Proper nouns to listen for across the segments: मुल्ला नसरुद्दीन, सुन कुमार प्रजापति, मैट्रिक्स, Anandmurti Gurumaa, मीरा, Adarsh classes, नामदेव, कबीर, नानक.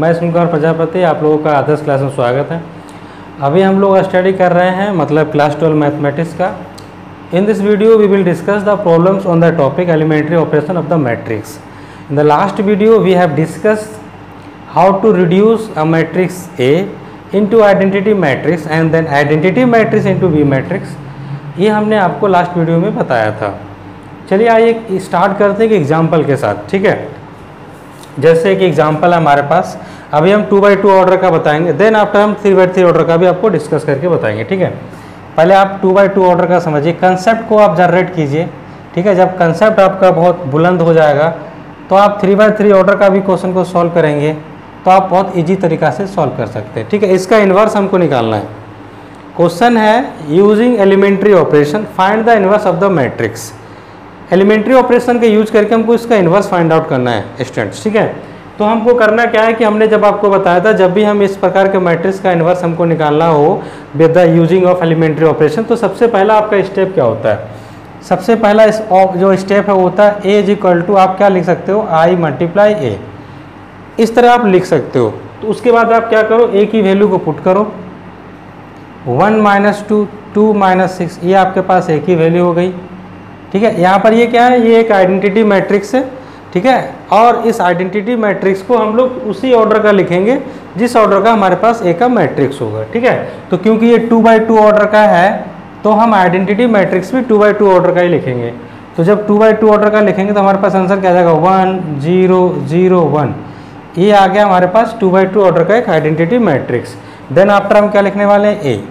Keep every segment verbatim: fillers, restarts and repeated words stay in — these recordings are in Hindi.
मैं सुन कुमार प्रजापति, आप लोगों का आदर्श क्लास में स्वागत है। अभी हम लोग स्टडी कर रहे हैं मतलब क्लास ट्वेल्व मैथमेटिक्स का। In this video we will discuss the problems on the topic elementary operation of the मैट्रिक्स। In the last video we have discuss how to reduce a मैट्रिक्स A into identity मैट्रिक्स and then identity मैट्रिक्स into B मैट्रिक्स। ये हमने आपको लास्ट वीडियो में बताया था। चलिए आइए स्टार्ट करते हैं कि एग्जाम्पल के साथ, ठीक है। जैसे कि एग्जाम्पल हमारे पास अभी हम टू बाई टू ऑर्डर का बताएंगे, देन आफ्टर हम थ्री बाई थ्री ऑर्डर का भी आपको डिस्कस करके बताएंगे, ठीक है। पहले आप टू बाई टू ऑर्डर का समझिए, कंसेप्ट को आप जनरेट कीजिए, ठीक है। जब कंसेप्ट आपका बहुत बुलंद हो जाएगा तो आप थ्री बाई थ्री ऑर्डर का भी क्वेश्चन को सॉल्व करेंगे, तो आप बहुत ईजी तरीका से सॉल्व कर सकते हैं, ठीक है। इसका इन्वर्स हमको निकालना है। क्वेश्चन है using elementary operation find the inverse of the मैट्रिक्स। Elementary operation के यूज करके हमको इसका इन्वर्स फाइंड आउट करना है स्टूडेंट्स, ठीक है। तो हमको करना क्या है कि हमने जब आपको बताया था, जब भी हम इस प्रकार के मैट्रिक्स का इन्वर्स हमको निकालना हो with the using of elementary operation, तो सबसे पहला आपका स्टेप क्या होता है? सबसे पहला इस जो स्टेप है वो होता है ए इज इक्वल टू आप क्या लिख सकते हो, आई मल्टीप्लाई ए, इस तरह आप लिख सकते हो। तो उसके बाद आप क्या करो, ए की वैल्यू को पुट करो, one minus two, two minus six, ये आपके पास ए की वैल्यू हो गई, ठीक है। यहाँ पर ये क्या है, ये एक आइडेंटिटी मैट्रिक्स है, ठीक है। और इस आइडेंटिटी मैट्रिक्स को हम लोग उसी ऑर्डर का लिखेंगे जिस ऑर्डर का हमारे पास ए का मैट्रिक्स होगा, ठीक है। तो क्योंकि ये टू बाई टू ऑर्डर का है तो हम आइडेंटिटी मैट्रिक्स भी टू बाई टू ऑर्डर का ही लिखेंगे। तो जब टू बाई टू ऑर्डर का लिखेंगे तो हमारे पास आंसर क्या आ जाएगा, वन जीरो जीरो वन, ये आ गया हमारे पास टू बाई टू ऑर्डर का एक आइडेंटिटी मैट्रिक्स। देन आफ्टर हम क्या लिखने वाले हैं, ए,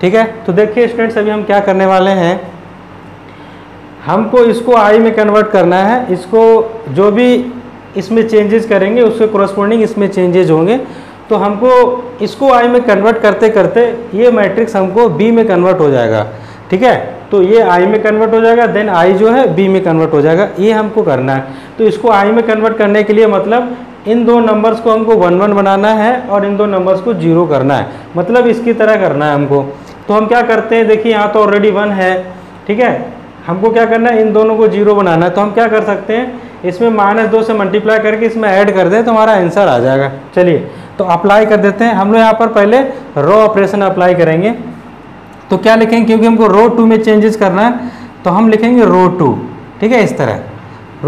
ठीक है। तो देखिए स्टूडेंट्स, अभी हम क्या करने वाले हैं, हमको इसको आई में कन्वर्ट करना है। इसको जो भी इसमें चेंजेस करेंगे उसके कोरस्पोंडिंग इसमें चेंजेस होंगे। तो हमको इसको आई में कन्वर्ट करते करते ये मैट्रिक्स हमको बी में कन्वर्ट हो जाएगा, ठीक है। तो ये आई में कन्वर्ट हो जाएगा, देन आई जो है बी में कन्वर्ट हो जाएगा, ये हमको करना है। तो इसको आई में कन्वर्ट करने के लिए मतलब इन दो नंबर्स को हमको वन वन बनाना है और इन दो नंबर्स को जीरो करना है, मतलब इसकी तरह करना है हमको। तो हम क्या करते हैं, देखिए यहाँ तो ऑलरेडी वन है, ठीक है। हमको क्या करना है, इन दोनों को जीरो बनाना है। तो हम क्या कर सकते हैं, इसमें माइनस दो से मल्टीप्लाई करके इसमें ऐड कर दें तो हमारा आंसर आ जाएगा। चलिए तो अप्लाई कर देते हैं। हम लोग यहाँ पर पहले रो ऑपरेशन अप्लाई करेंगे। तो क्या लिखेंगे, क्योंकि हमको रो टू में चेंजेस करना है तो हम लिखेंगे रो टू, ठीक है। इस तरह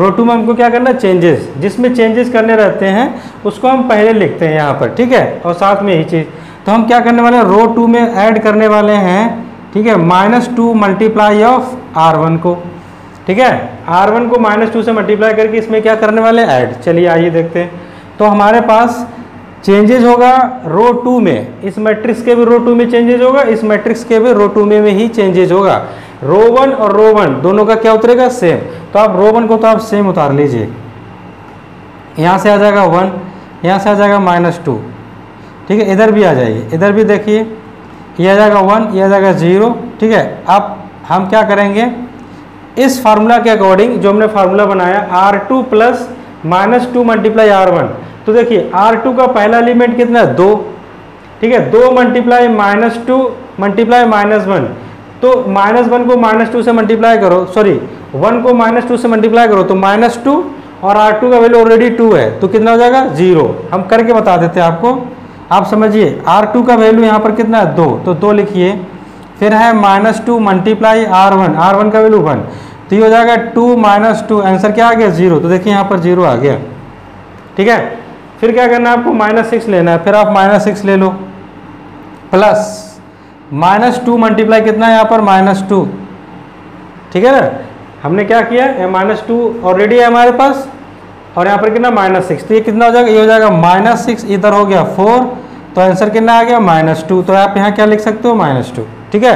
रो टू में हमको क्या करना है, चेंजेस, जिसमें चेंजेस करने रहते हैं उसको हम पहले लिखते हैं यहाँ पर, ठीक है। और साथ में यही चीज़ तो हम क्या करने वाले हैं, रो टू में ऐड करने वाले हैं, ठीक है, minus two multiply of R one को, ठीक है। आर वन को माइनस टू से मल्टीप्लाई करके इसमें क्या करने वाले हैं, ऐड। चलिए आइए देखते हैं। तो हमारे पास चेंजेस होगा रो टू में, इस मैट्रिक्स के भी रो टू में चेंजेज होगा, इस मैट्रिक्स के भी रो टू में, में ही चेंजेज होगा। रो वन और रो वन दोनों का क्या उतरेगा, सेम। तो आप रो वन को तो आप सेम उतार लीजिए, यहाँ से आ जाएगा वन, यहाँ से आ जाएगा माइनस टू, ठीक है। इधर भी आ जाएगी, इधर भी देखिए ये आ जाएगा वन, ये आ जाएगा जीरो, ठीक है। अब हम क्या करेंगे, इस फार्मूला के अकॉर्डिंग जो हमने फार्मूला बनाया R two plus minus two multiply R one, तो देखिए आर टू का पहला एलिमेंट कितना है, दो, ठीक है। दो multiply minus two multiply minus one, तो माइनस वन को माइनस टू से मल्टीप्लाई करो, सॉरी वन को माइनस टू से मल्टीप्लाई करो तो माइनस टू, और आर टू का वैल्यू ऑलरेडी टू है तो कितना हो जाएगा, जीरो। हम करके बता देते हैं आपको, आप समझिए आर टू का वैल्यू यहाँ पर कितना है, दो, तो दो लिखिए। फिर है minus two multiply R one, R one का वैल्यू वन, तो ये हो जाएगा टू माइनस टू, आंसर क्या आ गया, जीरो। तो देखिए यहाँ पर जीरो आ गया, ठीक है। फिर क्या करना है आपको, माइनस सिक्स लेना है, फिर आप माइनस सिक्स ले लो, प्लस माइनस टू मल्टीप्लाई कितना है यहाँ पर, माइनस टू, ठीक है ना। हमने क्या किया, माइनस टू ऑलरेडी है हमारे पास, और यहाँ पर कितना माइनस सिक्स, तो ये कितना हो जाएगा, ये हो जाएगा माइनस सिक्स, इधर हो गया फोर, तो आंसर कितना आ गया, माइनस टू। तो आप यहाँ क्या लिख सकते हो, माइनस टू, ठीक है।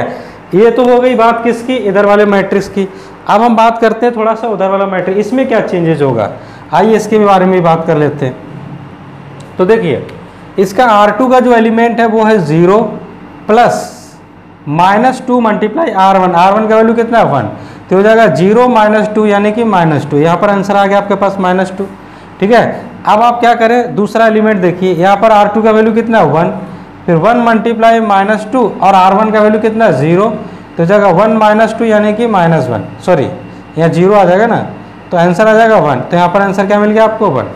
ये तो हो गई बात किसकी, इधर वाले मैट्रिक्स की। अब हम बात करते हैं थोड़ा सा उधर वाला मैट्रिक्स, इसमें क्या चेंजेज होगा, आइए इसके बारे में भी बात कर लेते हैं। तो देखिए इसका आर टू का जो एलिमेंट है वो है zero, plus minus two multiply R one, R one का वैल्यू कितना है, वन, तो हो जाएगा जीरो माइनस टू यानी कि माइनस टू, यहाँ पर आंसर आ गया आपके पास माइनस टू, ठीक है। अब आप क्या करें, दूसरा एलिमेंट देखिए, यहाँ पर आर टू का वैल्यू कितना है, वन, फिर वन मल्टीप्लाई माइनस टू, और आर वन का वैल्यू कितना है, जीरो, तो हो जाएगा वन माइनस टू यानी कि माइनस वन, सॉरी यहाँ जीरो आ जाएगा ना, तो आंसर आ जाएगा वन, तो यहाँ पर आंसर क्या मिल गया आपको, वन,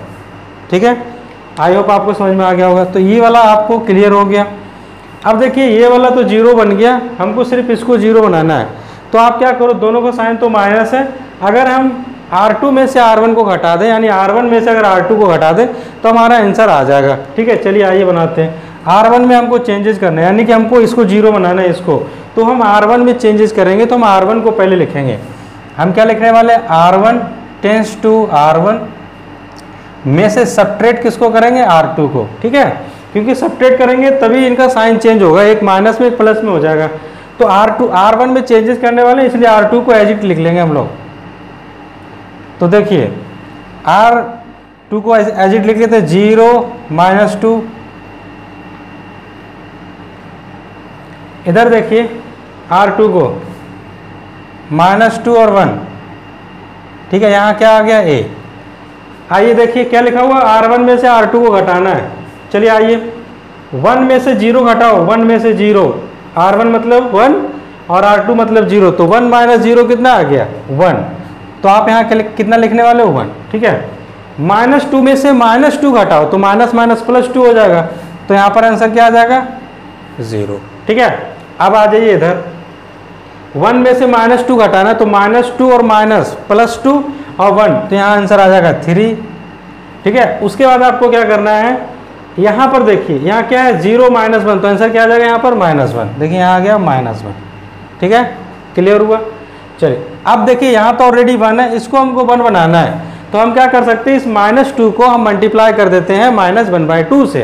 ठीक है। आई होप आपको समझ में आ गया होगा। तो ये वाला आपको क्लियर हो गया। अब देखिए ये वाला तो जीरो बन गया, हमको सिर्फ इसको जीरो बनाना है। तो आप क्या करो, दोनों का साइन तो माइनस है, अगर हम आर टू में से आर वन को घटा दें, यानी आर वन में से अगर आर टू को घटा दें तो हमारा आंसर आ जाएगा। ठीक है, चलिए आइए बनाते हैं। आर वन में हमको चेंजेस करना है, यानी कि हमको इसको जीरो बनाना है इसको, तो हम आर वन में चेंजेस करेंगे। तो हम आर वन को पहले लिखेंगे, हम क्या लिखने वाले हैं, R one tens two R one में से सबट्रैक्ट किसको करेंगे, आर टू को। ठीक है, क्योंकि सबट्रैक्ट करेंगे तभी इनका साइन चेंज होगा, एक माइनस में एक प्लस में हो जाएगा। तो आर टू आर वन में चेंजेस करने वाले हैं, इसलिए आर टू को एज इट लिख लेंगे हम लोग। तो देखिए आर टू को एज इट लिख लेते हैं, जीरो माइनस टू। इधर देखिए आर टू को माइनस टू और वन। ठीक है, यहाँ क्या आ गया, ए। आइए देखिए क्या लिखा हुआ, आर वन में से आर टू को घटाना है। चलिए आइए, वन में से जीरो घटाओ, वन में से जीरो, आर वन मतलब वन और आर टू मतलब जीरो, तो वन माइनस जीरो कितना आ गया, वन। तो आप यहाँ कितना लिखने वाले हो, वन। ठीक है, माइनस टू में से माइनस टू घटाओ, तो माइनस माइनस प्लस टू हो जाएगा, तो यहाँ पर आंसर क्या आ जाएगा, जीरो। ठीक है, अब आ जाइए इधर, वन में से माइनस टू घटाना, तो माइनस टू और माइनस प्लस टू और वन, तो यहाँ आंसर आ जाएगा थ्री। ठीक है, उसके बाद आपको क्या करना है, यहाँ पर देखिए यहाँ क्या है, जीरो माइनस वन, तो आंसर क्या आ जाएगा यहाँ पर, माइनस वन। देखिए यहाँ आ गया माइनस वन। ठीक है, क्लियर हुआ। चलिए अब देखिए यहाँ तो ऑलरेडी वन है, इसको हमको वन बनाना है, तो हम क्या कर सकते हैं, इस माइनस टू को हम मल्टीप्लाई कर देते हैं माइनस वन बाई टू से,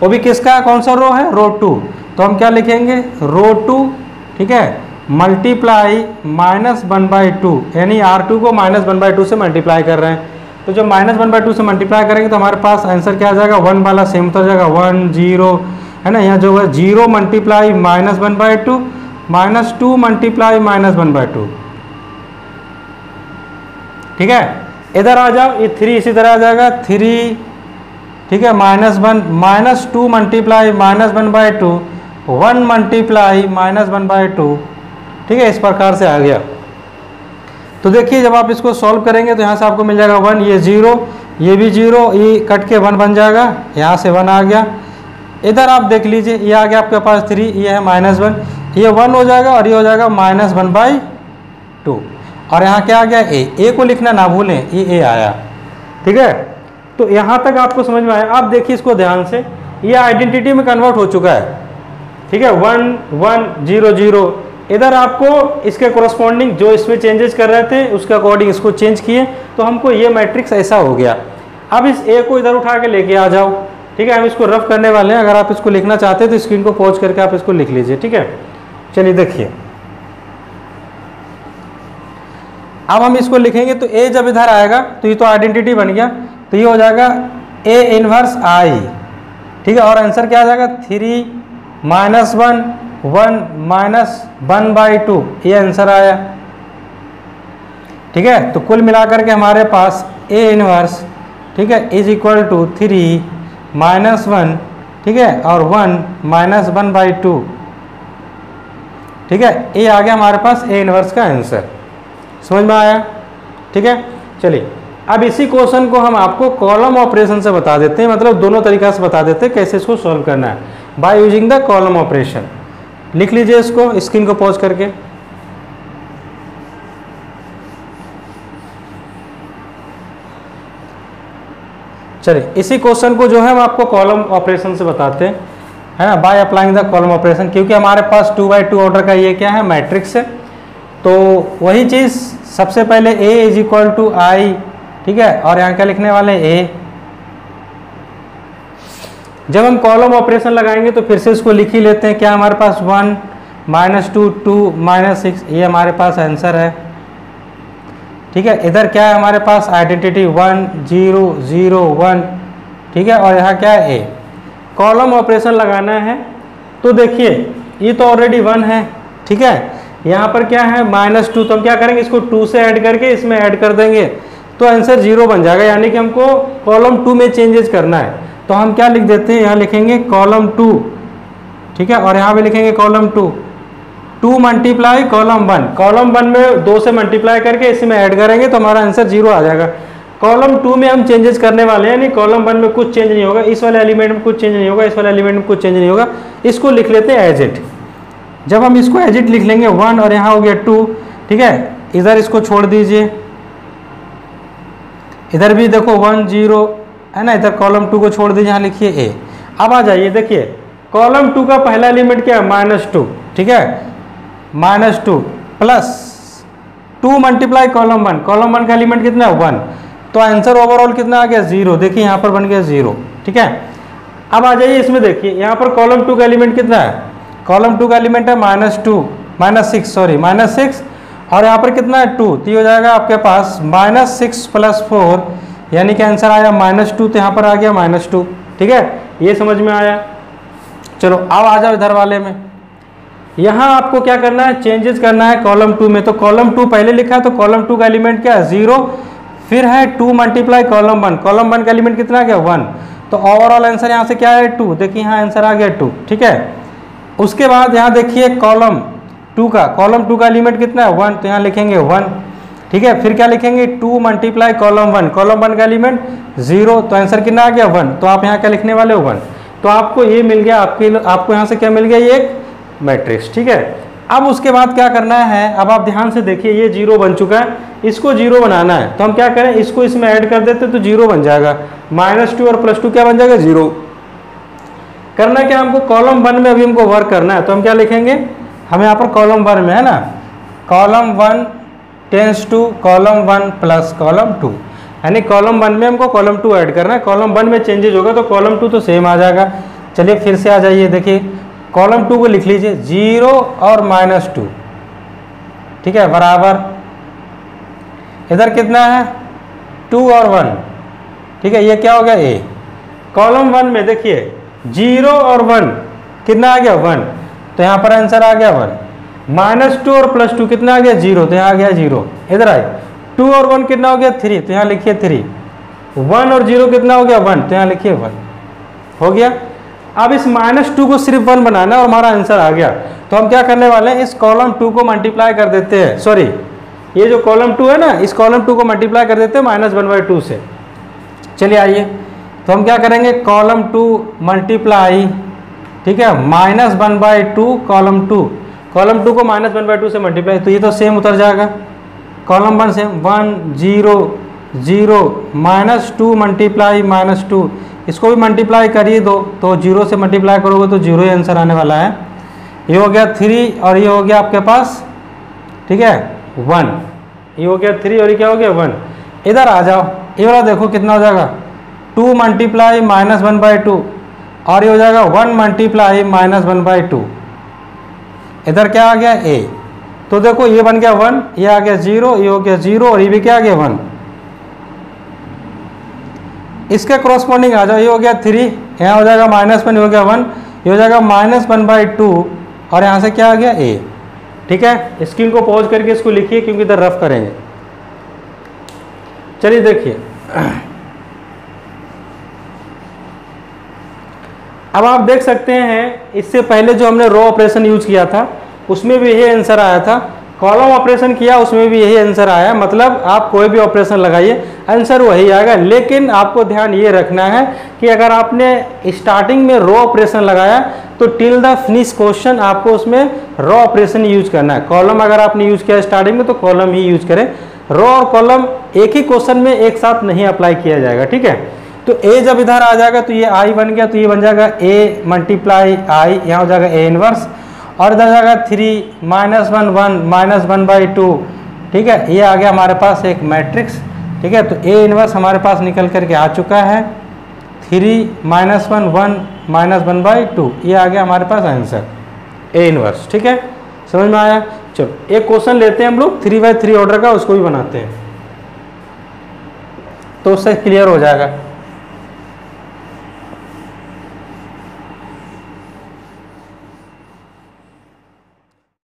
वो भी किसका, कौन सा रो है, रो टू। तो हम क्या लिखेंगे, रो टू। ठीक है, multiply minus one by two, यानी आर टू को माइनस वन बाई टू से मल्टीप्लाई कर रहे हैं। तो जब माइनस वन बाई टू से मल्टीप्लाई करेंगे तो हमारे पास आंसर क्या आ जाएगा, वन वाला सेम तो आ जाएगा, वन जीरो है ना, यहाँ जो है zero multiply minus one by two, minus two multiply minus one by two. ठीक है, इधर आ जाओ, ये थ्री इसी तरह आ जाएगा, थ्री। ठीक है, minus one, minus two multiply minus one by two, one multiply minus one by two. ठीक है, इस प्रकार से आ गया। तो देखिए जब आप इसको सॉल्व करेंगे तो यहाँ से आपको मिल जाएगा वन, ये जीरो, ये भी जीरो, ये कट के वन बन जाएगा, यहाँ से वन आ गया। इधर आप देख लीजिए, ये आ गया आपके पास थ्री, ये है माइनस वन, ये वन हो जाएगा और ये हो जाएगा माइनस वन बाई टू, और यहाँ क्या आ गया, ए। ए को लिखना ना भूलें, ये ए आया। ठीक है, तो यहाँ तक आपको समझ में आया। आप देखिए इसको ध्यान से, ये आइडेंटिटी में कन्वर्ट हो चुका है। ठीक है, वन वन जीरो जीरो, इधर आपको इसके कोरस्पॉन्डिंग जो इसमें चेंजेस कर रहे थे उसके अकॉर्डिंग इसको चेंज किए, तो हमको ये मैट्रिक्स ऐसा हो गया। अब इस ए को इधर उठा के लेके आ जाओ। ठीक है, हम इसको रफ करने वाले हैं, अगर आप इसको लिखना चाहते हैं तो स्क्रीन को पॉज करके आप इसको लिख लीजिए। ठीक है, चलिए देखिए अब हम इसको लिखेंगे, तो ए जब इधर आएगा तो ये तो आइडेंटिटी बन गया, तो ये हो जाएगा ए इनवर्स आई। ठीक है, और आंसर क्या आ जाएगा, three minus one, one minus one by two, ये आंसर आया। ठीक है, तो कुल मिलाकर के हमारे पास ए इनवर्स, ठीक है, is equal to three minus one, ठीक है, और one minus one by two. ठीक है, ये आ गया हमारे पास ए इनवर्स का आंसर, समझ में आया। ठीक है, चलिए अब इसी क्वेश्चन को हम आपको कॉलम ऑपरेशन से बता देते हैं, मतलब दोनों तरीक़ा से बता देते हैं कैसे इसको सॉल्व करना है, by using the column operation. लिख लीजिए इसको, स्क्रीन को पॉज करके। चलिए इसी क्वेश्चन को जो है हम आपको कॉलम ऑपरेशन से बताते हैं, है ना, by applying the column operation, क्योंकि हमारे पास टू बाई टू ऑर्डर का ये क्या है, मैट्रिक्स है। तो वही चीज़ सबसे पहले A is equal to I. ठीक है, और यहाँ क्या लिखने वाले हैं, A। जब हम कॉलम ऑपरेशन लगाएंगे तो फिर से इसको लिख ही लेते हैं, क्या हमारे पास one minus two, two minus six, ये हमारे पास आंसर है। ठीक है, इधर क्या है हमारे पास identity, one zero zero one. ठीक है, और यहाँ क्या है, A। कॉलम ऑपरेशन लगाना है तो देखिए ये तो ऑलरेडी वन है। ठीक है, यहाँ पर क्या है माइनस टू, तो हम क्या करेंगे, इसको टू से ऐड करके इसमें ऐड कर देंगे तो आंसर जीरो बन जाएगा, यानी कि हमको कॉलम टू में चेंजेस करना है। तो हम क्या लिख देते हैं, यहाँ लिखेंगे कॉलम टू। ठीक है, और यहाँ भी लिखेंगे column two, two multiply column one, column one में दो से मल्टीप्लाई करके इसमें ऐड करेंगे तो हमारा आंसर जीरो आ जाएगा। कॉलम टू में हम चेंजेस करने वाले हैं, यानी कॉलम वन में कुछ चेंज नहीं होगा, इस वाले एलिमेंट में कुछ चेंज नहीं होगा, इस वाले एलिमेंट में कुछ चेंज नहीं होगा। इसको लिख लेते हैं एज इट। जब हम इसको एज इट लिख लेंगे वन और यहाँ हो गया टू, ठीक है, इधर इसको छोड़ दीजिए, इधर भी देखो वन जीरो है ना, इधर कॉलम टू को छोड़ दीजिए, यहाँ लिखिए ए। अब आ जाइए, देखिए कॉलम टू का पहला एलिमेंट क्या है, माइनस टू, ठीक है, minus two plus two multiply column one, column one का एलिमेंट कितना है वन, तो आंसर ओवरऑल कितना आ गया जीरो, देखिए यहाँ पर बन गया जीरो, ठीक है। अब आ जाइए इसमें, देखिए यहाँ पर कॉलम टू का एलिमेंट कितना है, कॉलम टू का एलिमेंट है minus two minus six sorry minus six और यहाँ पर कितना है टू, तो ये हो जाएगा आपके पास माइनस सिक्स प्लस फोर, यानी कि आंसर आया माइनस टू, तो यहाँ पर आ गया माइनस टू, ठीक है, ये समझ में आया। चलो अब आ जाओ इधर वाले में, यहाँ आपको क्या करना है, चेंजेस करना है कॉलम टू में। तो कॉलम टू पहले लिखा है, तो कॉलम टू का एलिमेंट क्या है जीरो, फिर है two multiply column one, column one का एलिमेंट कितना गया वन, तो ओवरऑल आंसर यहाँ से क्या है टू, देखिए यहाँ आंसर आ गया टू, ठीक है। उसके बाद यहाँ देखिए कॉलम टू का, कॉलम टू का एलिमेंट कितना है वन, तो यहाँ लिखेंगे वन, ठीक है, फिर क्या लिखेंगे two multiply column one, column one का एलिमेंट जीरो, तो आंसर कितना आ गया वन, तो आप यहाँ क्या लिखने वाले हो वन, तो आपको ये मिल गया, आपके आपको यहाँ से क्या मिल गया, ये एक मैट्रिक्स, ठीक है। अब उसके बाद क्या करना है, अब आप ध्यान से देखिए, ये जीरो बन चुका है, इसको जीरो बनाना है, तो हम क्या करें, इसको इसमें ऐड कर देते तो जीरो बन जाएगा, माइनस टू और प्लस टू क्या बन जाएगा जीरो। करना क्या, हमको कॉलम वन में अभी हमको वर्क करना है, तो हम क्या लिखेंगे, हम यहाँ पर कॉलम वन में है ना, column one tens two column one plus column two, यानी कॉलम वन में हमको कॉलम टू ऐड करना है, कॉलम वन में चेंजेज होगा तो कॉलम टू तो सेम आ जाएगा। चलिए फिर से आ जाइए, देखिए कॉलम टू को लिख लीजिए जीरो और माइनस टू, ठीक है, बराबर इधर कितना है टू और वन, ठीक है, ये क्या हो गया ए। कॉलम वन में देखिए जीरो और वन कितना आ गया वन, तो यहाँ पर आंसर आ गया वन, माइनस टू और प्लस टू कितना आ गया जीरो, तो यहाँ आ गया जीरो। इधर आए टू और वन कितना हो गया थ्री, तो यहाँ लिखिए थ्री, वन और जीरो कितना हो गया वन, तो यहाँ लिखिए वन, हो गया। अब इस माइनस टू को सिर्फ वन बनाना और हमारा आंसर आ गया, तो हम क्या करने वाले हैं, इस कॉलम टू को मल्टीप्लाई कर देते हैं, सॉरी ये जो कॉलम टू है ना, इस कॉलम टू को मल्टीप्लाई कर देते हैं माइनस वन बाई टू से। चलिए आइए, तो हम क्या करेंगे, कॉलम टू मल्टीप्लाई, ठीक है, minus one by two column two, column two को माइनस वन बाई टू से मल्टीप्लाई, तो ये तो सेम उतर जाएगा, column one same one zero zero minus two multiply minus two, इसको भी मल्टीप्लाई करिए दो, तो जीरो से मल्टीप्लाई करोगे तो जीरो ही आंसर आने वाला है, ये हो गया थ्री और ये हो गया आपके पास, ठीक है, वन, ये हो गया थ्री और ये क्या हो गया वन। इधर आ जाओ, ये वाला देखो कितना हो जाएगा, two multiply minus one by two और ये हो जाएगा one multiply minus one by two, इधर क्या आ गया ए, तो देखो ये बन गया वन, ये आ गया जीरो, ये हो गया जीरो और ये भी क्या आ गया वन। इसके क्रॉसपॉन्डिंग आ जाओ, ये हो गया थ्री, यहाँ हो जाएगा माइनस वन, ये हो गया वन, ये हो जाएगा माइनस वन बाई टू और यहाँ से क्या आ गया ए, ठीक है। स्क्रीन को पॉज करके इसको लिखिए क्योंकि इधर रफ करेंगे। चलिए देखिए, अब आप देख सकते हैं इससे पहले जो हमने रो ऑपरेशन यूज किया था उसमें भी यही आंसर आया था, कॉलम ऑपरेशन किया उसमें भी यही आंसर आया, मतलब आप कोई भी ऑपरेशन लगाइए आंसर वही आएगा। लेकिन आपको ध्यान ये रखना है कि अगर आपने स्टार्टिंग में रो ऑपरेशन लगाया तो टिल द फिनिश क्वेश्चन आपको उसमें रो ऑपरेशन यूज करना है। कॉलम अगर आपने यूज किया स्टार्टिंग में तो कॉलम ही यूज करें, रो और कॉलम एक ही क्वेश्चन में एक साथ नहीं अप्लाई किया जाएगा, ठीक है। तो ए जब इधर आ जाएगा तो ये आई बन गया, तो ये बन जाएगा ए मल्टीप्लाई आई, यहाँ हो जाएगा ए इनवर्स और इधर जाएगा three minus one one minus one by two, ठीक है, ये आ गया हमारे पास एक मैट्रिक्स, ठीक है। तो ए इनवर्स हमारे पास निकल करके आ चुका है, three minus one one minus one by two, ये आ गया हमारे पास आंसर ए इनवर्स, ठीक है, समझ में आया। चलो एक क्वेश्चन लेते हैं हम लोग थ्री बाई थ्री ऑर्डर का, उसको भी बनाते हैं तो उससे क्लियर हो जाएगा।